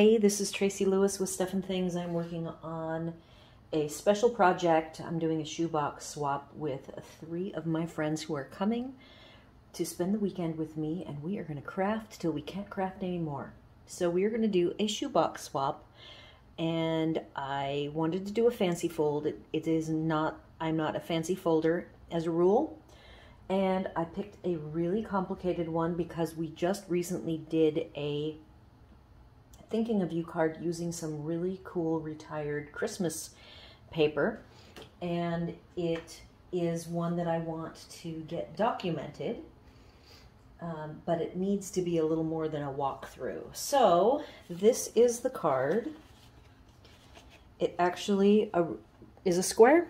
Hey, this is Tracy Lewis with Stuff and Things. I'm working on a special project. I'm doing a shoebox swap with three of my friends who are coming to spend the weekend with me, and we are going to craft till we can't craft anymore. So we are going to do a shoebox swap, and I wanted to do a fancy fold. I'm not a fancy folder as a rule, and I picked a really complicated one because we just recently did a Thinking of You card using some really cool retired Christmas paper, and it is one that I want to get documented, but it needs to be a little more than a walkthrough. So this is the card. It actually is a square.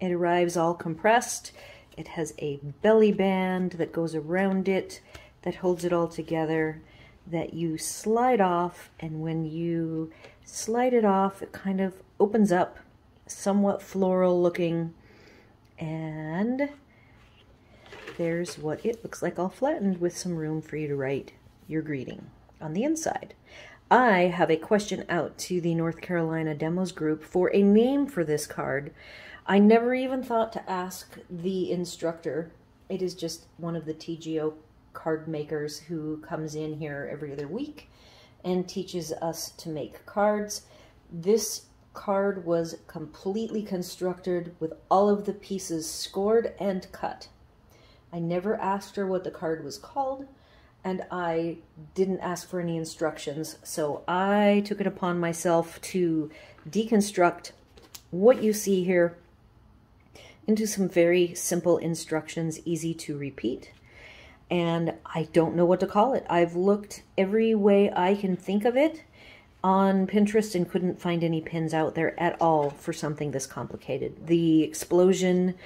It arrives all compressed. It has a belly band that goes around it that holds it all together, that you slide off, and when you slide it off, it kind of opens up, somewhat floral looking, and there's what it looks like all flattened with some room for you to write your greeting on the inside. I have a question out to the North Carolina Demos Group for a name for this card. I never even thought to ask the instructor. It is just one of the TGO card makers who comes in here every other week and teaches us to make cards. This card was completely constructed with all of the pieces scored and cut. I never asked her what the card was called, and I didn't ask for any instructions, so I took it upon myself to deconstruct what you see here into some very simple instructions, easy to repeat. And I don't know what to call it. I've looked every way I can think of it on Pinterest and couldn't find any pins out there at all for something this complicated. The explosion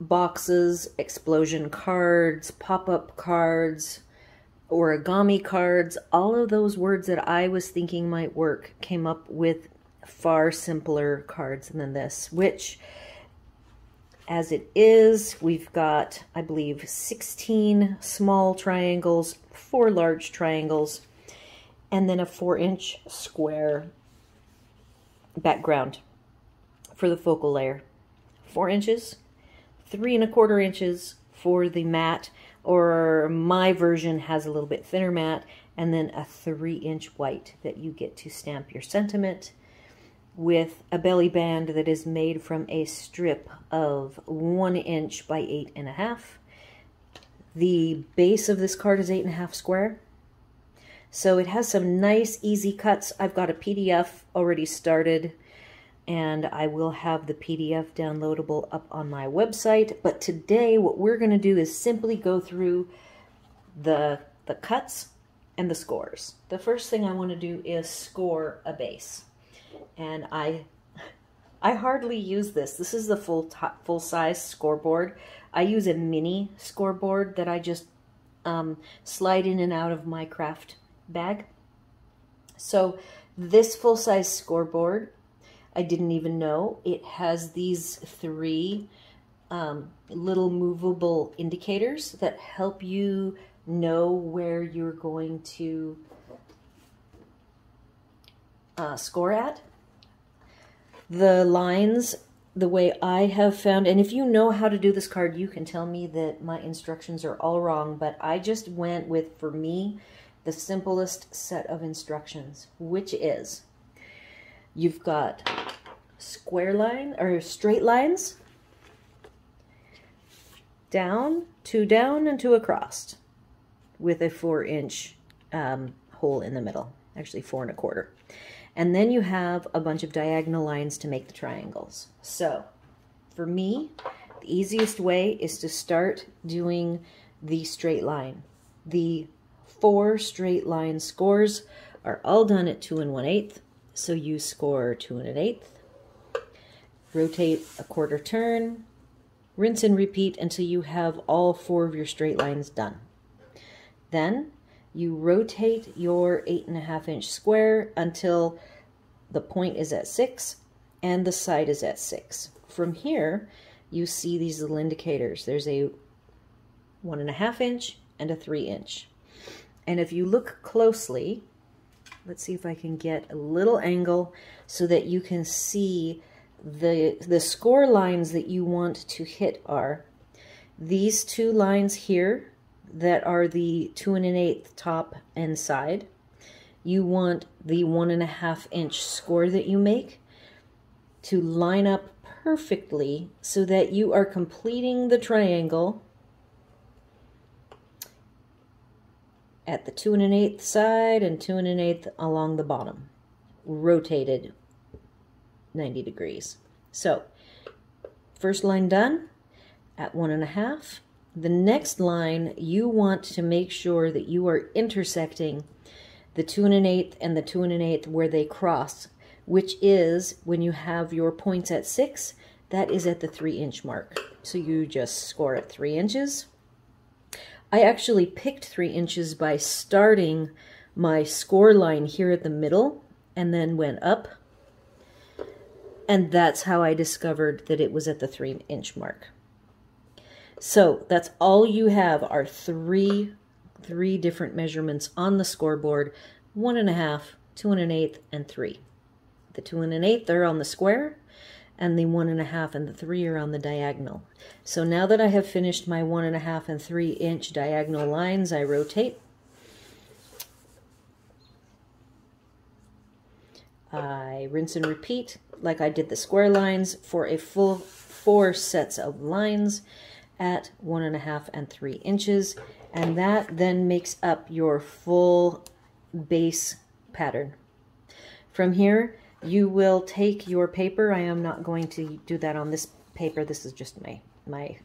boxes, explosion cards, pop-up cards, origami cards, all of those words that I was thinking might work came up with far simpler cards than this, which, as it is, we've got, I believe, 16 small triangles, 4 large triangles, and then a 4-inch square background for the focal layer. 4 inches, 3¼ inches for the matte, or my version has a little bit thinner matte, and then a 3-inch white that you get to stamp your sentiment with a belly band that is made from a strip of 1 inch by 8½. The base of this card is 8½ square. So it has some nice easy cuts. I've got a PDF already started, and I will have the PDF downloadable up on my website. But today what we're gonna do is simply go through the cuts and the scores. The first thing I wanna do is score a base. And I hardly use this. This is the full-size scoreboard. I use a mini scoreboard that I just slide in and out of my craft bag. So this full-size scoreboard, I didn't even know it has these 3 little movable indicators that help you know where you're going to score at. The lines, the way I have found, and if you know how to do this card, you can tell me that my instructions are all wrong, but I just went with, for me, the simplest set of instructions, which is you've got square line, or straight lines, down, and 2 across, with a 4-inch hole in the middle, actually 4¼ . And then you have a bunch of diagonal lines to make the triangles. So for me, the easiest way is to start doing the straight line. The 4 straight line scores are all done at 2 1/8. So you score 2 1/8, rotate a quarter turn, rinse and repeat until you have all 4 of your straight lines done. Then you rotate your 8½-inch square until the point is at 6 and the side is at 6. From here, you see these little indicators. There's a 1½-inch and a 3-inch. And if you look closely, Let's see if I can get a little angle so that you can see the score lines that you want to hit are these two lines here that are the 2 1/8 top and side. You want the 1 1/2 inch score that you make to line up perfectly so that you are completing the triangle at the 2 1/8 side and 2 1/8 along the bottom, rotated 90 degrees. So, first line done at 1 1/2. The next line, you want to make sure that you are intersecting the 2 1/8 and the 2 1/8 where they cross, which is when you have your points at 6, that is at the 3-inch mark. So you just score at 3 inches. I actually picked 3 inches by starting my score line here at the middle and then went up. And that's how I discovered that it was at the 3-inch mark. So that's all you have are three different measurements on the scoreboard, 1 1/2, 2 1/8, and 3. The 2 1/8 are on the square, and the 1 1/2 and the 3 are on the diagonal. So now that I have finished my 1 1/2 and 3-inch diagonal lines, I rotate. I rinse and repeat like I did the square lines for a full 4 sets of lines at 1 1/2 and 3 inches, and that then makes up your full base pattern. From here you will take your paper. I am not going to do that on this paper, this is just my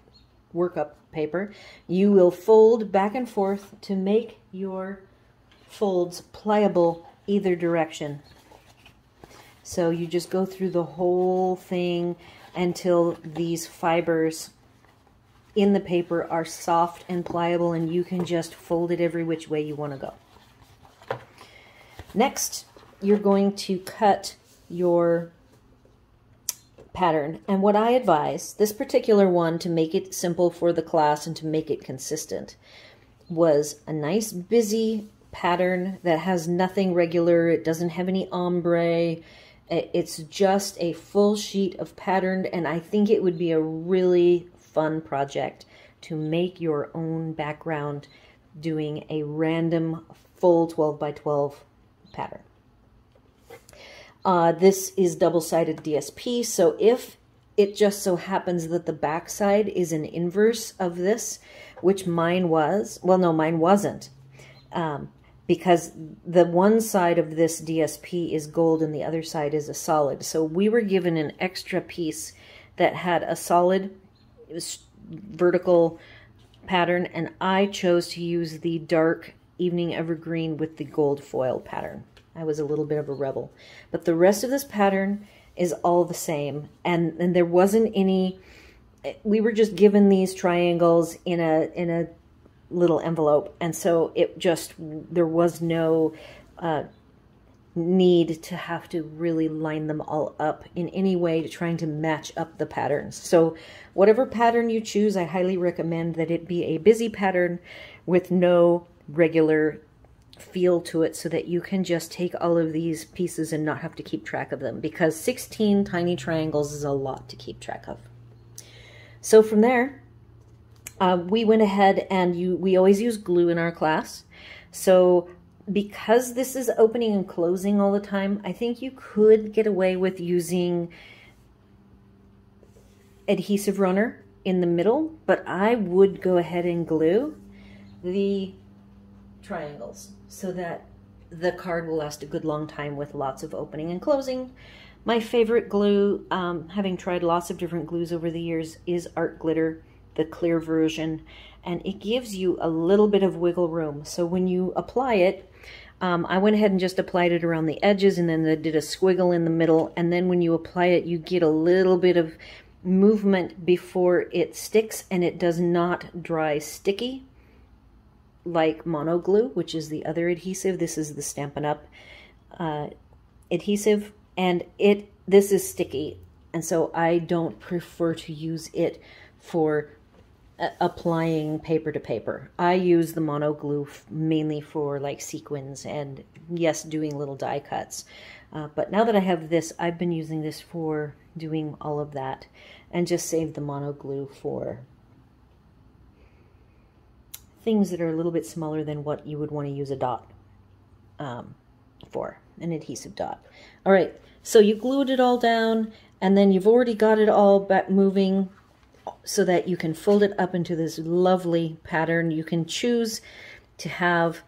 workup paper. You will fold back and forth to make your folds pliable either direction. So you just go through the whole thing until these fibers in the paper are soft and pliable and you can just fold it every which way you want to go. Next, you're going to cut your pattern. And what I advise, this particular one, to make it simple for the class and to make it consistent, was a nice busy pattern that has nothing regular. It doesn't have any ombre. It's just a full sheet of pattern, and I think it would be a really fun project to make your own background doing a random full 12 by 12 pattern. This is double-sided DSP, so if it just so happens that the back side is an inverse of this, which mine was, well no, mine wasn't, because the one side of this DSP is gold and the other side is a solid. So we were given an extra piece that had a solid vertical pattern, and I chose to use the dark evening evergreen with the gold foil pattern. I was a little bit of a rebel, but the rest of this pattern is all the same, and there wasn't any, we were just given these triangles in a little envelope, and so it just, there was no need to have to really line them all up in any way to trying to match up the patterns. So whatever pattern you choose, I highly recommend that it be a busy pattern with no regular feel to it so that you can just take all of these pieces and not have to keep track of them, because 16 tiny triangles is a lot to keep track of. So from there, we went ahead and we always use glue in our class. So because this is opening and closing all the time, I think you could get away with using adhesive runner in the middle, but I would go ahead and glue the triangles so that the card will last a good long time with lots of opening and closing. My favorite glue, having tried lots of different glues over the years, is Art Glitter, the clear version, and it gives you a little bit of wiggle room. So when you apply it, I went ahead and just applied it around the edges and then did a squiggle in the middle, and then when you apply it you get a little bit of movement before it sticks, and it does not dry sticky like mono glue, which is the other adhesive. This is the Stampin' Up! Adhesive, and this is sticky, and so I don't prefer to use it for applying paper to paper. I use the mono glue mainly for like sequins and yes, doing little die cuts. But now that I have this, I've been using this for doing all of that and just save the mono glue for things that are a little bit smaller than what you would want to use a dot for, an adhesive dot. All right, so you glued it all down and then you've already got it all back moving so that you can fold it up into this lovely pattern. You can choose to have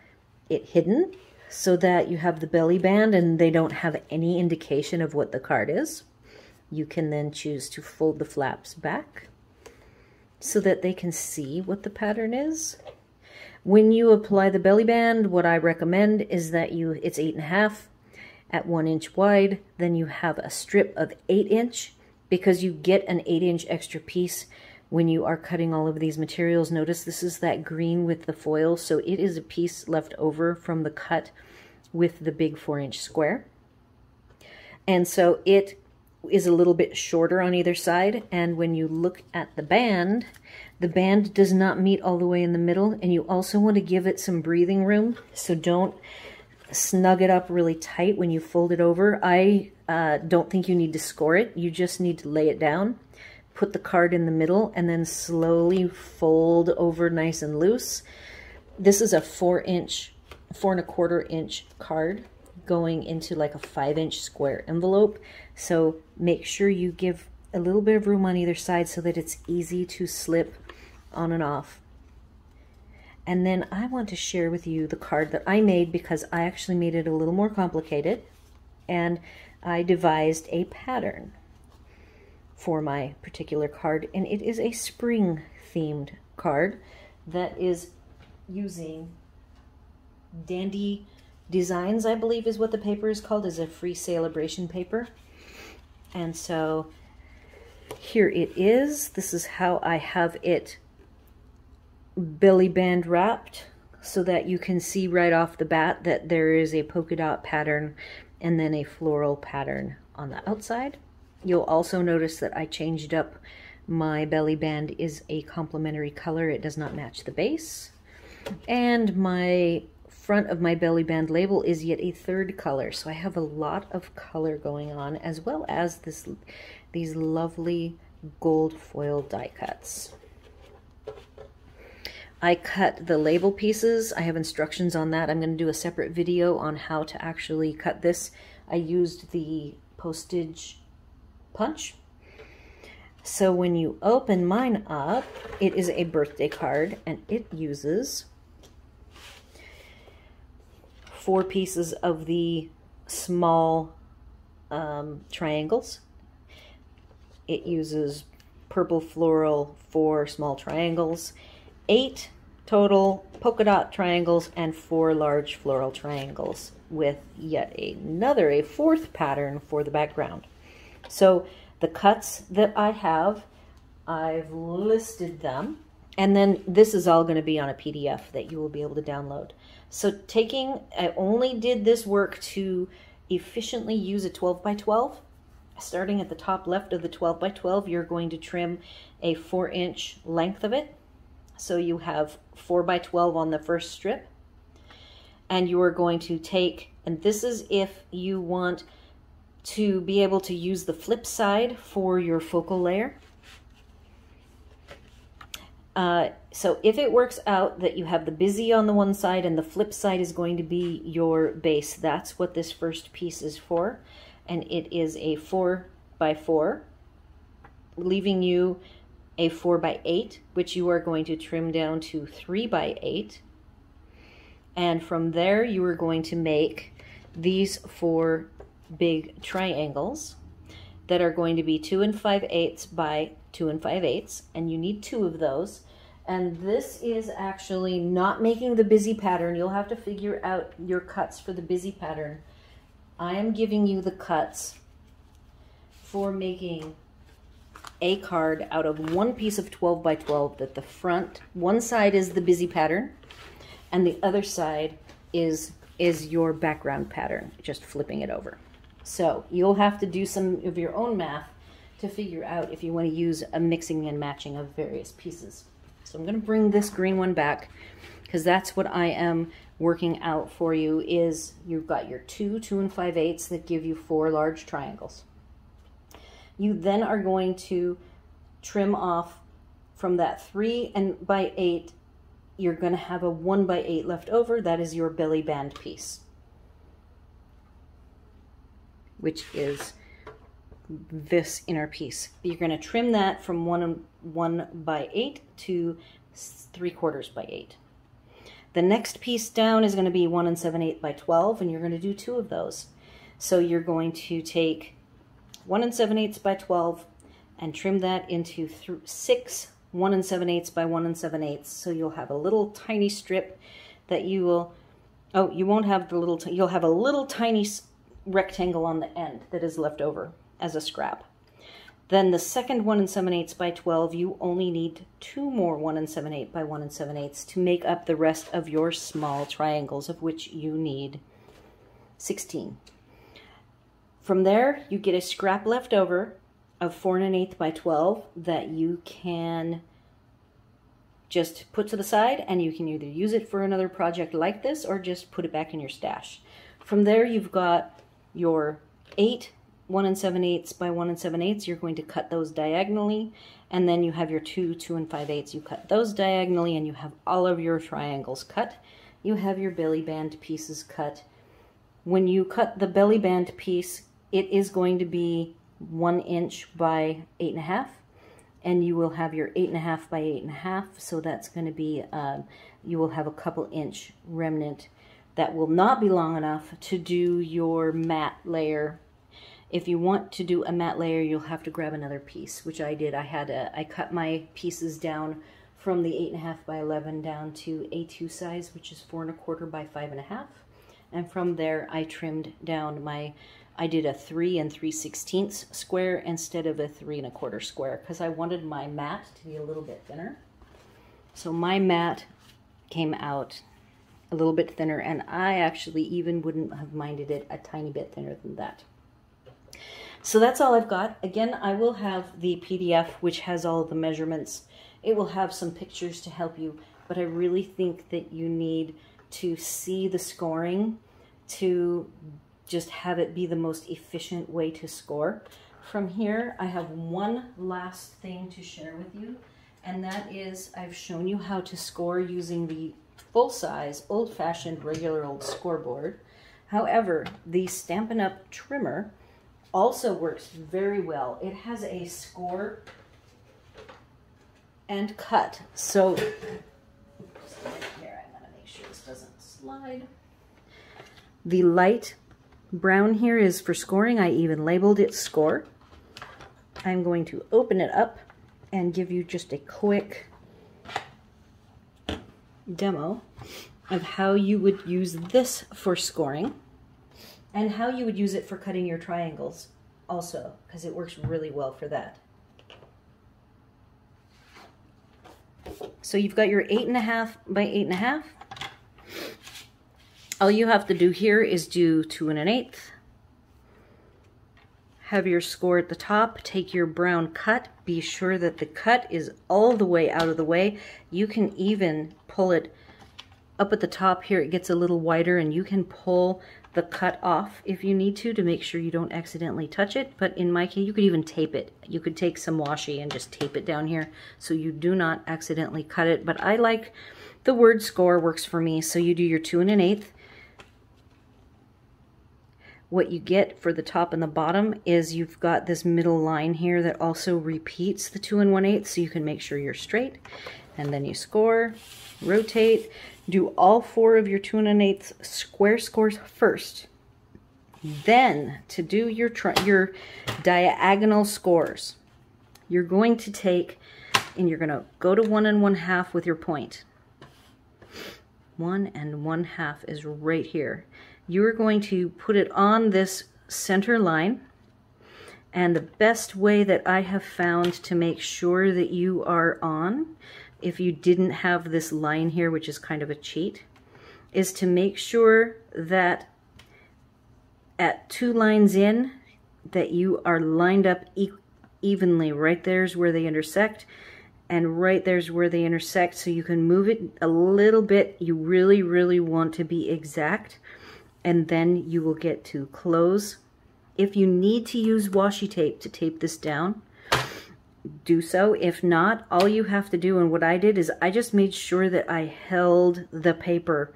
it hidden so that you have the belly band and they don't have any indication of what the card is. You can then choose to fold the flaps back so that they can see what the pattern is. When you apply the belly band, what I recommend is that you, it's 8.5 at 1 inch wide, then you have a strip of 8 inch, because you get an 8 inch extra piece when you are cutting all of these materials. Notice this is that green with the foil, so it is a piece left over from the cut with the big 4 inch square. And so it is a little bit shorter on either side, and when you look at the band does not meet all the way in the middle, and you also want to give it some breathing room, so don't snug it up really tight when you fold it over. I don't think you need to score it, you just need to lay it down, put the card in the middle, and then slowly fold over nice and loose. This is a 4 inch, 4 1/4 inch card going into like a 5 inch square envelope, so make sure you give a little bit of room on either side so that it's easy to slip on and off. And then I want to share with you the card that I made, because I actually made it a little more complicated, and I devised a pattern for my particular card, and it is a spring themed card that is using Dandy Designs, I believe is what the paper is called, is a free celebration paper. And so here it is. This is how I have it belly band wrapped, so that you can see right off the bat that there is a polka dot pattern and then a floral pattern on the outside. You'll also notice that I changed up my belly band, is a complementary color. It does not match the base. And my front of my belly band label is yet a third color, so I have a lot of color going on, as well as these lovely gold foil die cuts. I cut the label pieces. I have instructions on that. I'm going to do a separate video on how to actually cut this. I used the postage punch. So when you open mine up, it is a birthday card, and it uses 4 pieces of the small triangles. It uses purple floral, 4 small triangles, 8 total polka dot triangles, and 4 large floral triangles, with yet another, a 4th pattern for the background. So the cuts that I have, I've listed them, and then this is all going to be on a PDF that you will be able to download. So I only did this work to efficiently use a 12 by 12. Starting at the top left of the 12 by 12, you're going to trim a 4 inch length of it. So you have 4 by 12 on the first strip. And you are going to take, and this is if you want to be able to use the flip side for your focal layer. So if it works out that you have the busy on the one side and the flip side is going to be your base, that's what this first piece is for. And it is a 4 by 4, leaving you a 4 by 8, which you are going to trim down to 3 by 8. And from there, you are going to make these 4 big triangles that are going to be 2 5/8 by 2 5/8, and you need 2 of those. And this is actually not making the busy pattern. You'll have to figure out your cuts for the busy pattern. I am giving you the cuts for making a card out of 1 piece of 12 by 12 that the front, one side is the busy pattern and the other side is your background pattern, just flipping it over. So you'll have to do some of your own math to figure out if you want to use a mixing and matching of various pieces. So I'm going to bring this green one back because that's what I am working out for you is you've got your 2, 2 and 5/8 that give you 4 large triangles. You then are going to trim off from that 3 by 8, you're going to have a 1 by 8 left over. That is your belly band piece, which is this inner piece. You're going to trim that from 1 by 8 to 3/4 by 8. The next piece down is going to be 1 7/8 by 12, and you're going to do 2 of those. So you're going to take 1 7/8 by 12 and trim that into 6 1 7/8 by 1 7/8, so you'll have a little tiny strip that you will, oh, you won't have the little, you'll have a little tiny rectangle on the end that is left over as a scrap. Then the second 1 7/8 by 12, you only need 2 more 1 7/8 by 1 7/8 to make up the rest of your small triangles, of which you need 16. From there, you get a scrap left over of 4 1/8 by 12 that you can just put to the side, and you can either use it for another project like this or just put it back in your stash. From there, you've got your 8 1 7/8 by 1 7/8. You're going to cut those diagonally, and then you have your 2, 2 and 5/8. You cut those diagonally, and you have all of your triangles cut. You have your belly band pieces cut. When you cut the belly band piece, it is going to be 1 inch by 8.5, and you will have your 8.5 by 8.5. So that's going to be you will have a couple inch remnant that will not be long enough to do your matte layer. If you want to do a matte layer, you'll have to grab another piece, which I did. I cut my pieces down from the 8.5 by 11 down to A2 size, which is 4 1/4 by 5.5, and from there I trimmed down my. I did a 3 3/16 square instead of a 3 1/4 square because I wanted my matte to be a little bit thinner. So my matte came out a little bit thinner, and I actually even wouldn't have minded it a tiny bit thinner than that. So that's all I've got. Again, I will have the PDF, which has all the measurements. It will have some pictures to help you, but I really think that you need to see the scoring to just have it be the most efficient way to score. From here, I have one last thing to share with you, and that is I've shown you how to score using the full-size, old-fashioned, regular old scoreboard. However, the Stampin' Up! Trimmer also works very well. It has a score and cut. So just a minute here, I want to make sure this doesn't slide. The light brown here is for scoring. I even labeled it score. I'm going to open it up and give you just a quick demo of how you would use this for scoring. And how you would use it for cutting your triangles also, because it works really well for that. So you've got your 8.5 by 8.5. All you have to do here is do 2 1/8. Have your score at the top, take your brown cut, be sure that the cut is all the way out of the way. You can even pull it up at the top here, it gets a little wider, and you can pull the cut off if you need to make sure you don't accidentally touch it. But in my case, you could even tape it. You could take some washi and just tape it down here so you do not accidentally cut it. But I like the word score, works for me. So you do your 2 1/8. What you get for the top and the bottom is you've got this middle line here that also repeats the 2 1/8, so you can make sure you're straight. And then you score, rotate, do all 4 of your 2 1/8 square scores first. Then to do your diagonal scores, you're going to take and you're going to go to 1 1/2 with your point. 1 1/2 is right here. You're going to put it on this center line. And the best way that I have found to make sure that you are on, if you didn't have this line here, which is kind of a cheat, is to make sure that at 2 lines in that you are lined up evenly. Right there's where they intersect, and right there's where they intersect, so you can move it a little bit. You really, really want to be exact, and then you will get to close. If you need to use washi tape to tape this down, do so. If not, all you have to do, and what I did is I just made sure that I held the paper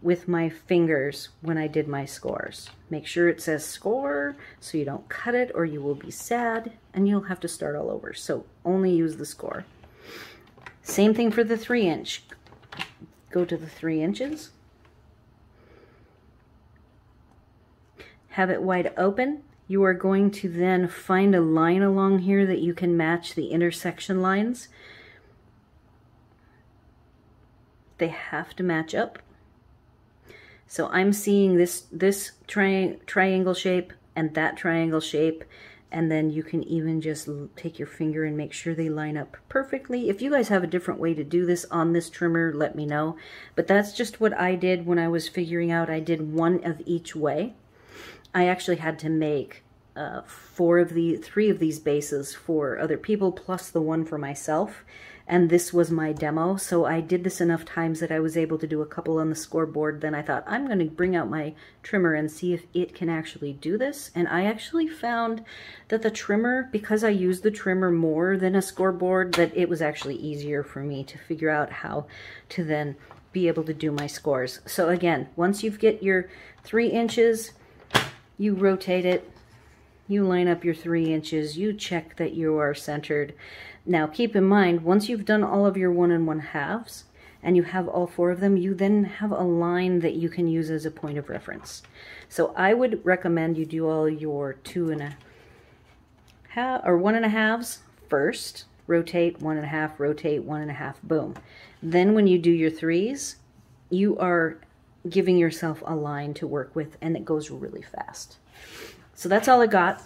with my fingers when I did my scores. Make sure it says score so you don't cut it or you will be sad and you'll have to start all over. So only use the score. Same thing for the 3 inch. Go to the 3 inches. Have it wide open. You are going to then find a line along here that you can match the intersection lines. They have to match up. So I'm seeing this triangle shape and that triangle shape, and then you can even just take your finger and make sure they line up perfectly. If you guys have a different way to do this on this trimmer, let me know. But that's just what I did when I was figuring out. I did one of each way. I actually had to make three of these bases for other people, plus the one for myself. And this was my demo, so I did this enough times that I was able to do a couple on the scoreboard. Then I thought, I'm going to bring out my trimmer and see if it can actually do this. And I actually found that the trimmer, because I used the trimmer more than a scoreboard, that it was actually easier for me to figure out how to then be able to do my scores. So again, once you get your 3 inches, you rotate it, you line up your 3 inches, you check that you are centered. Now keep in mind, once you've done all of your 1 1/2s and you have all four of them, you then have a line that you can use as a point of reference. So I would recommend you do all your 1 1/2s first, rotate 1 1/2, rotate 1 1/2, boom. Then when you do your 3s, you are giving yourself a line to work with, and it goes really fast. So that's all I got.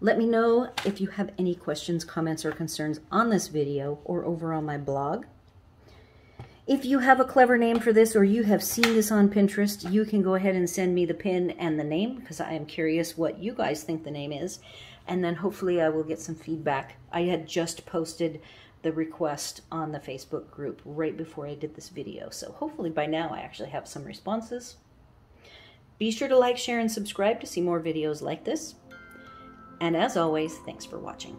Let me know if you have any questions, comments, or concerns on this video or over on my blog. If you have a clever name for this or you have seen this on Pinterest, you can go ahead and send me the pin and the name, because I am curious what you guys think the name is. And then hopefully I will get some feedback. I had just posted the request on the Facebook group right before I did this video, so hopefully by now I actually have some responses. Be sure to like, share, and subscribe to see more videos like this. And as always, thanks for watching.